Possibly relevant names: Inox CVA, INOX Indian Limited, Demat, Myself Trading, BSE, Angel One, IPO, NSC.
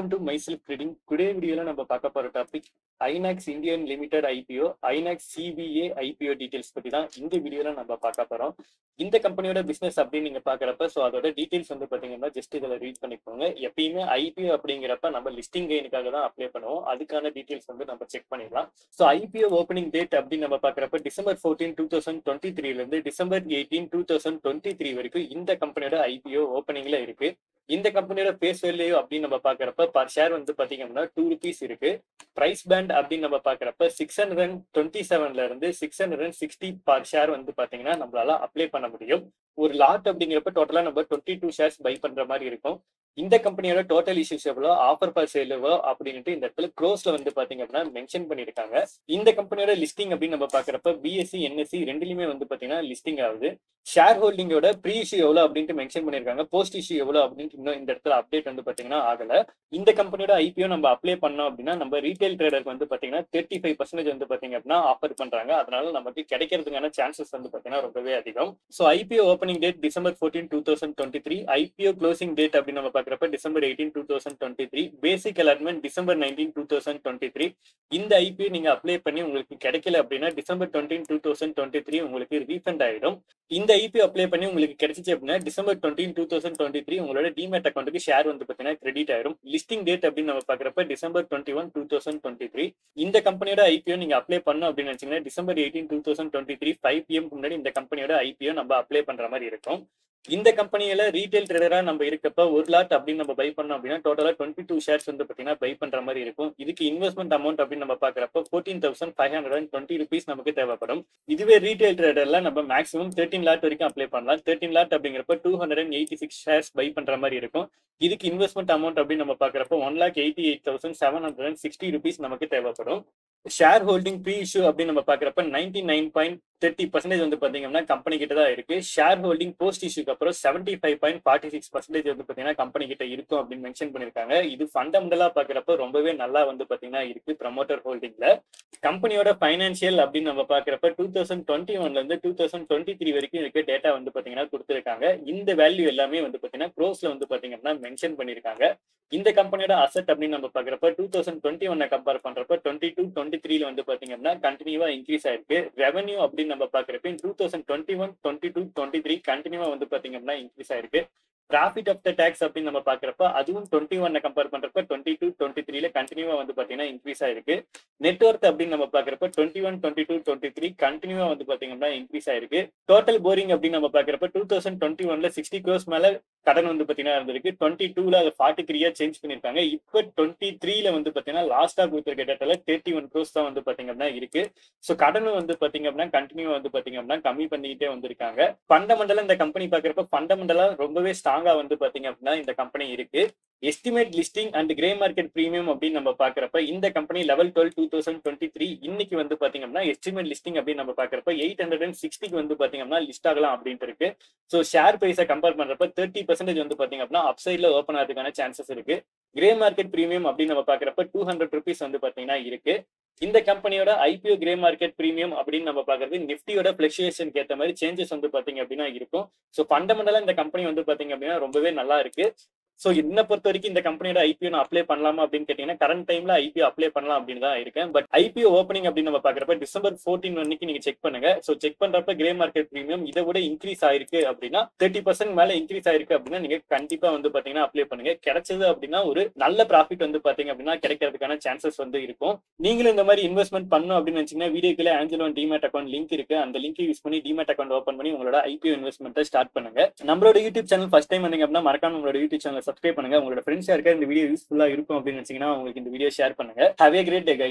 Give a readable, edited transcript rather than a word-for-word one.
Welcome to Myself Trading. Today video la namba paaka pora topic INOX Indian Limited IPO, INOX CVA IPO details பத்தி தான் இந்த வீடியோல நம்ம பாக்க போறோம். இந்த கம்பெனியோட பிசினஸ் அப்படி நீங்க பாக்கறப்ப சோ அதோட டீடைல்ஸ் வந்து பாத்தீங்கன்னா just இதல ரீட் பண்ணிக்கோங்க. எப்பயுமே IPO அப்படிங்கறப்ப நம்ம லிஸ்டிங் கெயினுக்காக தான் அப்ளை பண்ணுவோம். அதுக்கான டீடைல்ஸ் வந்து நம்ம செக் பண்ணிடலாம். சோ IPO ஓபனிங் டேட் அப்படி நம்ம பாக்கறப்ப December 14 2023 ல இருந்து December 18 2023 வரைக்கும் இந்த கம்பெனியோட IPO ஓபனிங்ல இருக்கு. இந்த கம்பெனியோட பேஸ் வேல்யூ அப்படின்னு நம்ம பாக்குறப்ப பர் ஷேர் வந்து பாத்தீங்கன்னா ₹2 இருக்கு. பிரைஸ் பேண்ட் அப்படின்னு நம்ம பாக்குறப்ப 627ல இருந்து 660 பர் ஷேர் வந்து பாத்தீங்கன்னா நம்மளால அப்ளை பண்ண முடியும். ஒரு லாட் அப்படிங்கிறப்ப டோட்டலா நம்ம 22 ஷேர்ஸ் பை பண்ற மாதிரி இருக்கும். இந்த கம்பெனியோட டோட்டல் இஷ்யூஸ் எவ்வளோ, ஆஃபர் பார் சேல் எவ்வளோ அப்படின்ட்டு இந்த இடத்துல க்ளோஸ்ல வந்து பாத்தீங்க அப்படின்னா மென்ஷன் பண்ணிருக்காங்க. இந்த கம்பெனியோட லிஸ்டிங் அப்படின்னு நம்ம பாக்குறப்ப BSE NSC ரெண்டுலயுமே வந்து பாத்தீங்கன்னா லிஸ்டிங் ஆகுது. ஷேர் ஹோல்டிங்கோட ப்ரீ இஷ்யூ எவ்வளோ அப்படின்ட்டு மென்ஷன் பண்ணிருக்காங்க. போஸ்ட் இஷ்யூ எவ்வளோ அப்படின்னு இன்னும் இந்த இடத்துல அப்டேட் வந்து பாத்தீங்கன்னா ஆகல. இந்த கம்பெனியோட IPO நம்ம அப்ளை பண்ணோம் அப்படின்னா நம்ம ரீட்டைல் ட்ரேடருக்கு வந்து பாத்தீங்கன்னா 35% வந்து பாத்தீங்க அப்படின்னா ஆஃபர் பண்றாங்க. அதனால நமக்கு கிடைக்கிறதுக்கான சான்சஸ் வந்து பாத்தீங்கன்னா ரொம்பவே அதிகம். So IPO opening date December 14, 2023. IPO closing date அப்படின்னு நம்ம December 18, 2023. Basic allotment December 19, 2023. இந்த IPO நீங்க அப்ளை பண்ணி உங்களுக்கு கிடைக்கல அப்படின்னா December 20, 2023 உங்களுக்கு ரீஃபண்ட் ஆயிடும். இந்த IPO அப்ளை பண்ணி உங்களுக்கு கிடைச்சிச்சு அப்படின்னா December 20, 2023 உங்களோட டிமேட் அக்கௌண்ட்டுக்கு ஷேர் வந்து பாத்தீங்கன்னா கிரெடிட் ஆயிடும். லிஸ்டிங் டேட் அப்படின்னு நம்ம பாக்குறப்ப December 21, 2023. இந்த கம்பெனியோட IPO நீங்க அப்ளை பண்ணணும் அப்படின்னு நினைச்சீங்கன்னா December 18, 2023 5 PM முன்னாடி இந்த கம்பெனியோட IPO நம்ம அப்ளை பண்ற மாதிரி இருக்கும். இந்த கம்பெனியில ரீட்டைல் ட்ரேடரா நம்ம இருக்கப்ப ஒரு லாட் அப்படின்னு நம்ம பை பண்ணோம் அப்படின்னா டோட்டலா 22 ஷேர்ஸ் வந்து பாத்தீங்கன்னா பை பண்ற மாதிரி இருக்கும். இதுக்கு இன்வெஸ்ட்மெண்ட் அமௌண்ட் அப்படின்னு நம்ம பாக்குறப்ப ₹14,520 நமக்கு தேவைப்படும். இதுவே ரீட்டைல் ட்ரேடர்ல நம்ம மேக்ஸிமம் 13 லாட் வரைக்கும் அப்ளை பண்ணலாம். 13 லாட் அப்படிங்கிறப்ப 286 ஷேர்ஸ் பை பண்ற மாதிரி இருக்கும். இதுக்கு இன்வெஸ்ட்மெண்ட் அமௌண்ட் அப்படின்னு நம்ம பாக்குறப்ப ₹1,88,760 நமக்கு தேவைப்படும். ஷேர் ஹோல்டிங் ப்ரீ இஷ்யூ அப்படின்னு நம்ம பாக்குறப்ப 99.30% வந்து பாத்தீங்கன்னா கம்பெனி கிட்ட தான் இருக்கு. ஷேர் ஹோல்டிங் போஸ்ட் இஷ்யூக்கு அப்புறம் 75.46% வந்து பாத்தீங்கன்னா கம்பெனி கிட்ட இருக்கும் அப்படின்னு மென்ஷன் பண்ணிருக்காங்க. இது ஃபண்டமெண்டலா பாக்குறப்ப ரொம்பவே நல்லா வந்து பாத்தீங்கன்னா இருக்கு. ப்ரமோட்டர் ஹோல்டிங்ல கம்பெனியோட பைனான்சியல் அப்படின்னு நம்ம பாக்குறப்ப 2021 இருந்து 2023 வரைக்கும் இருக்க டேட்டா வந்து பாத்தீங்கன்னா கொடுத்துருக்காங்க. இந்த வேல்யூ எல்லாமே வந்து பாத்தீங்கன்னா க்ளோஸ்ல வந்து பாத்தீங்கன்னா மென்ஷன் பண்ணிருக்காங்க. இந்த கம்பெனியோட அசட் அப்படின்னு நம்ம பாக்குறப்ப 2021 கம்பேர் பண்றப்ப 22-23 வந்து பாத்தீங்கன்னா கண்டினியூவா இன்க்ரீஸ் ஆயிருக்கு. ரெவன்யூ அப்படின்னு நம்ம பாக்குறப்ப 2021, 22, 23 கண்டினியூவா வந்து பாத்தீங்கன்னா இன்க்ரீஸ் ஆயிருக்கு. ப்ராஃபிட் ஆஃப்டர் டேக்ஸ் அப்படின்னு நம்ம பாக்குறப்ப அதுவும் 21 கம்பேர் பண்றப்ப 22-23 கண்டினியூவா வந்து பாத்தீங்கன்னா இன்க்ரீஸ் ஆயிருக்கு. நெட்வொர்க் அப்படின்னு நம்ம பாக்குறப்ப 21, 22, 23 கண்டினியூவா வந்து பாத்தீங்கன்னா இன்க்ரீஸ் ஆயிருக்கு. டோட்டல் போரிங் அப்படின்னு நம்ம பாக்குறப்ப 2021 60 crores மேல கடன் வந்து பாத்தீங்கன்னா இருந்திருக்கு. 22 அதை 43 சேஞ்ச் பண்ணிருக்காங்க. இப்ப 23 வந்து பாத்தீங்கன்னா லாஸ்டா கொடுத்திருக்க டேட்டால 31 crores தான் வந்து பாத்தீங்கன்னா இருக்கு. சோ கடன் வந்து பாத்தீங்க அப்படின்னா கண்டினியூவா வந்து பாத்தீங்க அப்படின்னா கம்மி பண்ணிக்கிட்டே வந்திருக்காங்க. ஃபண்டமெண்டலா இந்த கம்பெனி பாக்குறப்ப ஃபண்டமெண்டலா ரொம்பவே ஸ்ட்ராங்கா வந்து பாத்தீங்க அப்படின்னா இந்த கம்பெனி இருக்கு. Estimate listing and grey market premium அப்படின்னு நம்ம பாக்குறப்ப இந்த கம்பெனி November 12, 2023 இன்னைக்கு வந்து பாத்தீங்கன்னா எஸ்டிமேட் லிஸ்டிங் அப்படின்னு நம்ம பாக்குறப்ப 860 வந்து பாத்தீங்கன்னா லிஸ்ட் ஆகலாம் அப்படின்ட்டு இருக்கு. சோ ஷேர் பிரைஸை கம்பேர் பண்றப்ப 30% வந்து பாத்தீங்க அப்படின்னா அப்சைட்ல ஓப்பன் ஆகிறதுக்கான சான்சஸ் இருக்கு. கிரே மார்க்கெட் பிரீமியம் அப்படின்னு நம்ம பாக்குறப்ப ₹200 வந்து பாத்தீங்கன்னா இருக்கு. இந்த கம்பெனியோட IPO கிரே மார்க்கெட் பிரீமியம் அப்படின்னு நம்ம பாக்குறது நிஃப்டியோட பிளக்சுவேஷனுக்கு ஏற்ற மாதிரி சேஞ்சஸ் வந்து பாத்தீங்க அப்படின்னா இருக்கும். சோ ஃபண்டமெண்டலா இந்த கம்பெனி வந்து பாத்தீங்க அப்படின்னா ரொம்பவே நல்லா இருக்கு. ஸோ என்னை பொறுத்த வரைக்கும் இந்த கம்பெனியோட IPO நான் அப்ளை பண்ணலாமா அப்படின்னு கேட்டீங்கன்னா கரண்ட் டைம்ல IPO அப்ளை பண்ணலாம் அப்படின்னு தான் இருக்கேன். பட் IPO ஓப்பனிங் அப்படின்னு நம்ம பாக்குறப்ப December 14 அன்னைக்கு நீங்க செக் பண்ணுங்க. ஸோ செக் பண்றப்ப கிரே மார்க்கெட் பிரீமியம் இதை விட இன்க்ரீஸ் ஆயிருக்கு அப்படின்னா 30% மேல இன்க்ரீஸ் ஆயிருக்கு அப்படின்னா நீங்க கண்டிப்பா வந்து பாத்தீங்கன்னா அப்ளை பண்ணுங்க. கிடைச்சது அப்படின்னா ஒரு நல்ல ப்ராஃபிட் வந்து பாத்தீங்க அப்படின்னா கிடைக்கிறதுக்கான சான்சஸ் வந்து இருக்கும். நீங்களும் இந்த மாதிரி இன்வெஸ்ட்மெண்ட் பண்ணணும் அப்படின்னு நினைச்சீங்கன்னா வீடியோக்குள்ள ஆஞ்சலோன் டிமேட் அக்கௌண்ட் லிங்க் இருக்கு. அந்த லிங்க் யூஸ் பண்ணி டிமேட் அக்கௌண்ட் ஓப்பன் பண்ணி உங்களோட IPO இன்வெஸ்ட்மெண்ட்டை ஸ்டார்ட் பண்ணுங்க. நம்மளோட யூடியூப் சேனல் ஃபர்ஸ்ட் டைம் வந்தீங்க அப்படின்னா மறக்காம நம்மளோட யூடியூப் சேனல் சப்ஸ்கிரைப் பண்ணுங்க. உங்களோட ஃப்ரெண்ட்ஸ் யாருக்கா இந்த வீடியோ யூஸ்ஃபுல்லா இருக்கும் அப்படின்னு நினைச்சீங்கன்னா உங்களுக்கு இந்த வீடியோ ஷேர் பண்ணுங்க. Have a great day guys.